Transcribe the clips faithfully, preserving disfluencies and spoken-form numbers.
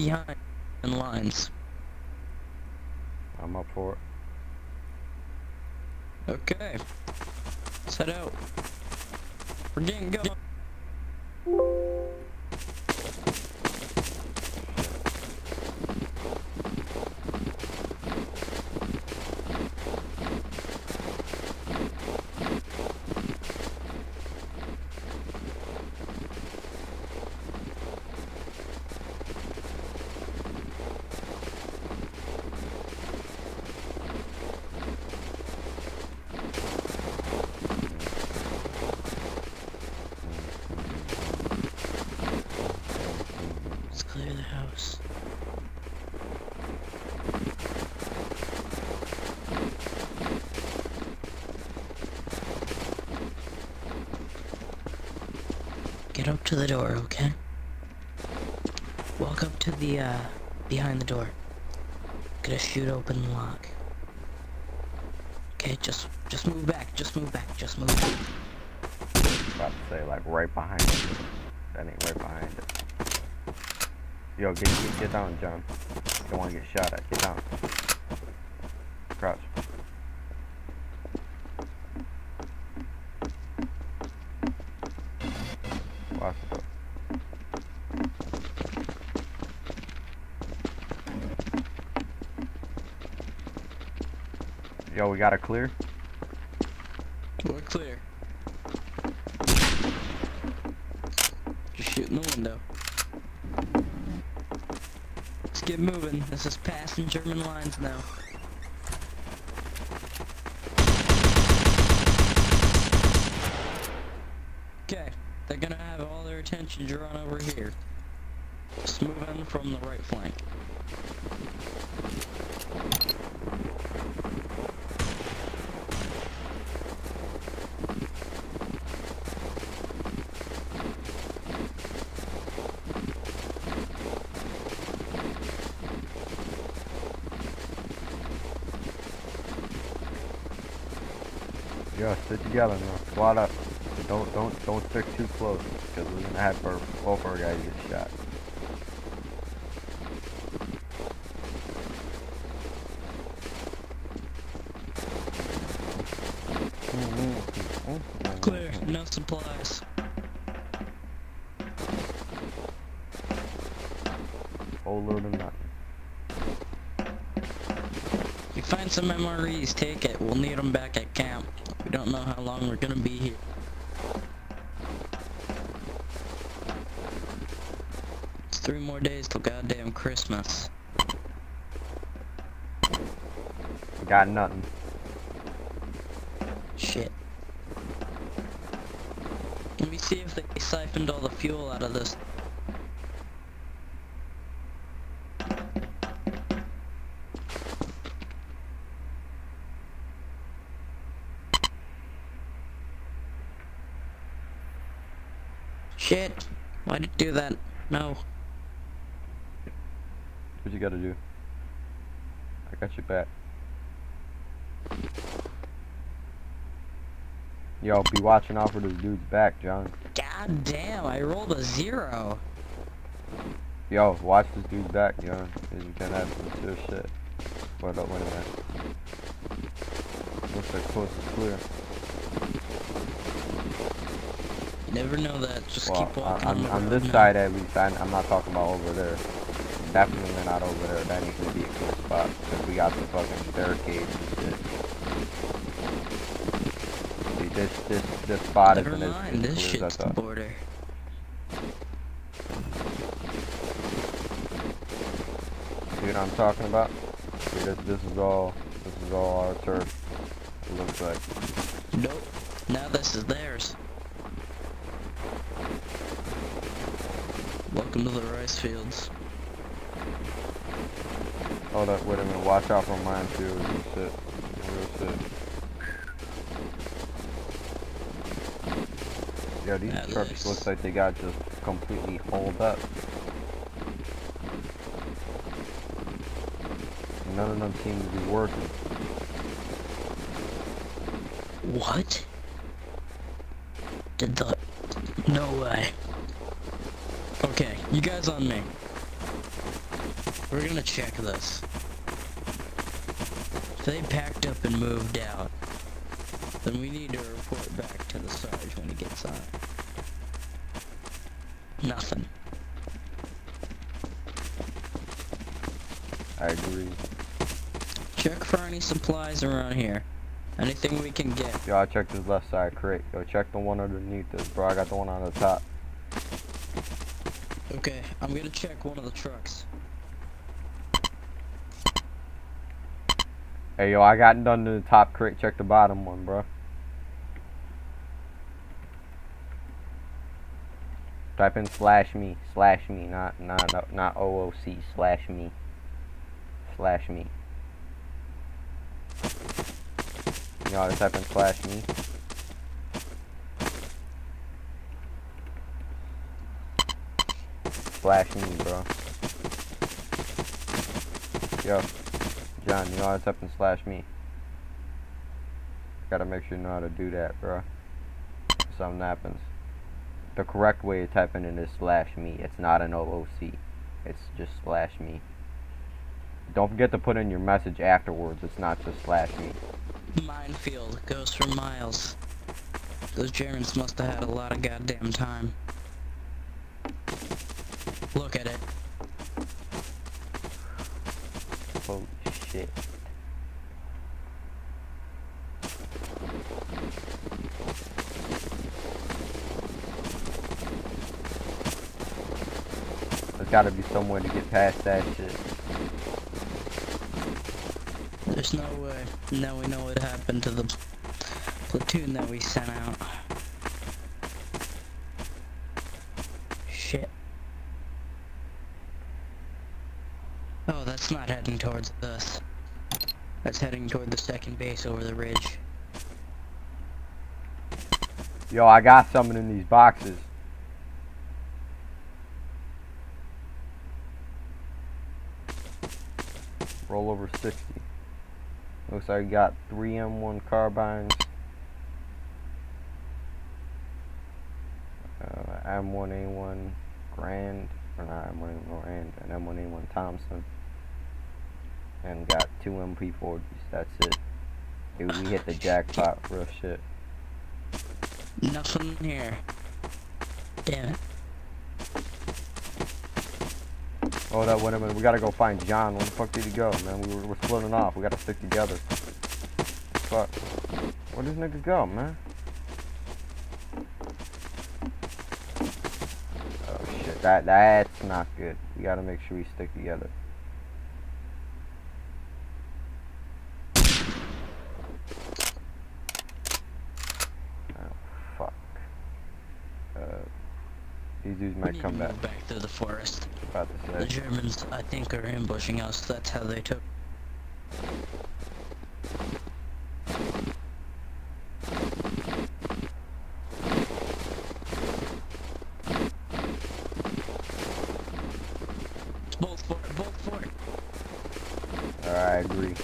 behind in lines. I'm up for it. Okay. Let's head out. We're getting going. Get up to the door, okay? Walk up to the, uh, behind the door. I'm gonna shoot open the lock. Okay, just, just move back, just move back, just move back. I was about to say, like, right behind it. That ain't right behind it. Yo, get, get, get down, John. Don't wanna get shot at, get down. Crouch. Yo, we got a clear? We're clear. Just shooting the window. Let's get moving. This is passing German lines now. Okay, they're gonna have all their attention drawn over here. Just moving from the right flank. Yo, sit together now. Squad up. Don't don't don't stick too close, because we're gonna have our, both our guys get shot. Clear. No supplies. Whole load of nothing. You find some M R Es, take it. We'll need them back at camp. We don't know how long we're gonna be here. It's three more days till goddamn Christmas. Got nothing. Shit. Let me see if they siphoned all the fuel out of this. Shit! Why did you do that? No. What you gotta do? I got your back. Yo, be watching out for this dude's back, John. God damn! I rolled a zero. Yo, watch this dude's back, John. Cause you can't have some serious shit. Wait up, wait a minute. Looks like close is clear. Never know that. Just well, keep walking. On, on, on this now. Side, at least, I'm, I'm not talking about over there. Definitely not over there. That needs to be a clear spot because we got the fucking barricades and shit. See, this this this spot is isn't mind. As, as this clear shit's as I thought. The border. See what I'm talking about? See, this this is all this is all our turf. It looks like. Nope. Now this is theirs. Welcome to the rice fields. Hold up, wait a minute, watch out for minefields and shit. Real shit. Yo, these that trucks looks. looks like they got just completely holed up. None of them seem to be working. What? Did the... No way. Okay, you guys on me. We're gonna check this. So they packed up and moved out. Then we need to report back to the Sarge when he gets on. Nothing. I agree. Check for any supplies around here. Anything we can get. Yo, I checked his left side crate. Yo, check the one underneath this, bro. I got the one on the top. Okay, I'm gonna check one of the trucks. Hey, yo, I got done to the top crate. Check the bottom one, bro. Type in slash me, slash me, not not not, not O O C, slash me, slash me. You know how to type in slash me? Slash me, bro. Yo, John, you know how to type in slash me? Gotta make sure you know how to do that, bro. Something happens. The correct way to type in it is slash me. It's not an O O C. It's just slash me. Don't forget to put in your message afterwards. It's not just slash me. Minefield goes for miles. Those Germans must have had a lot of goddamn time. Look at it. Oh shit. There's gotta be some way to get past that shit. There's no way. Now we know what happened to the platoon that we sent out. Shit. Oh, that's not heading towards us. That's heading toward the second base over the ridge. Yo, I got something in these boxes. Roll over sixty. Looks like I got three M one carbines, uh, M one A one Grand, or not M one A one Grand, an M one A one Thompson, and got two M P forties. That's it. Dude, we hit the jackpot, real shit. Nothing here. Damn it. Oh, that wait a minute. We gotta go find John. Where the fuck did he go, man? We were, we're splitting off. We gotta stick together. Fuck. Where does nigga go, man? Oh shit. That that's not good. We gotta make sure we stick together. Oh fuck. Uh, these dudes might we come back. Back through the forest. The Germans, I think, are ambushing us. That's how they took. Both for it, both for it. All right, I agree.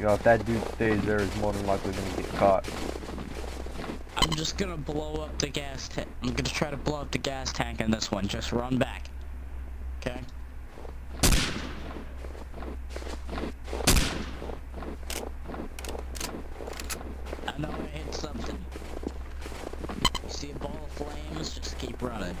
Yo, if that dude stays there, he's more than likely gonna get caught. I'm just gonna blow up the gas tank. I'm gonna try to blow up the gas tank in this one. Just run back. Okay? I know I hit something. You see a ball of flames? Just keep running.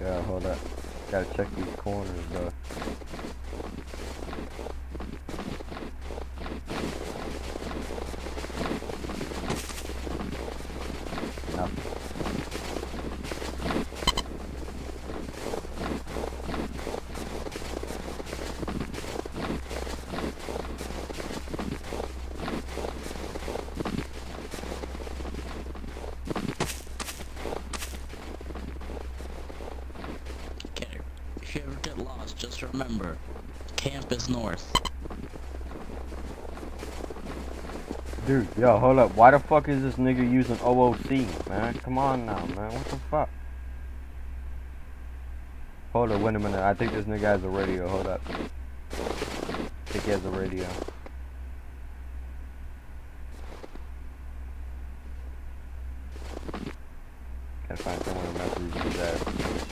Yeah, hold up. Gotta check these corners, though. Just remember, camp is north. Dude, yo, hold up. Why the fuck is this nigga using O O C, man? Come on now, man. What the fuck? Hold up, wait a minute. I think this nigga has a radio. Hold up. I think he has a radio. Gotta find someone who messes with that.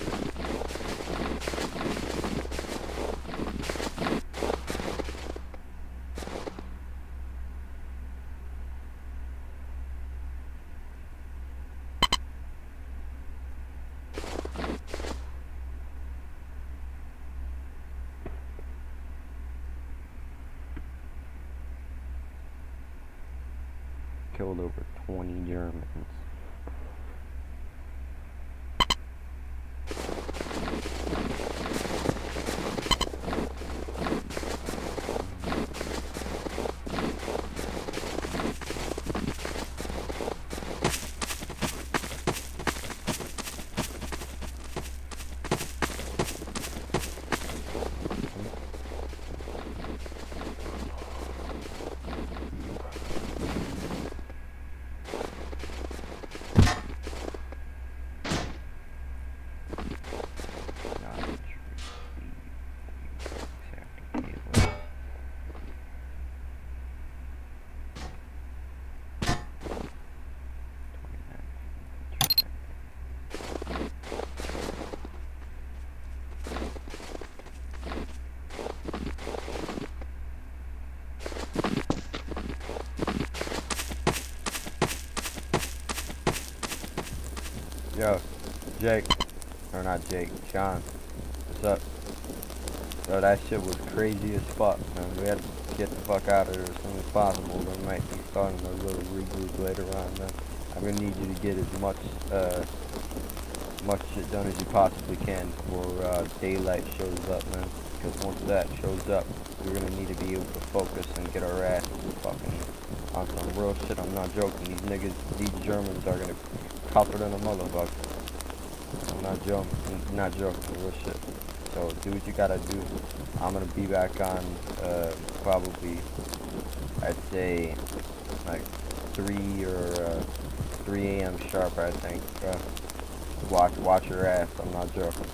Killed over twenty Germans. Yo, Jake, or not Jake, Sean, what's up? Bro, that shit was crazy as fuck, man. We had to get the fuck out of here as soon as possible. We might be starting a little regroup later on, man. I'm gonna need you to get as much, uh, much shit done as you possibly can before, uh, daylight shows up, man. Because once that shows up, we're gonna need to be able to focus and get our asses fucking on some real shit. I'm not joking. These niggas, these Germans are gonna... Copper than a motherfucker. I'm not joking. I'm not joking. Real shit. So do what you gotta do. I'm gonna be back on uh, probably, I'd say, like three or uh, three a m sharp. I think. Uh, watch, watch your ass. I'm not joking.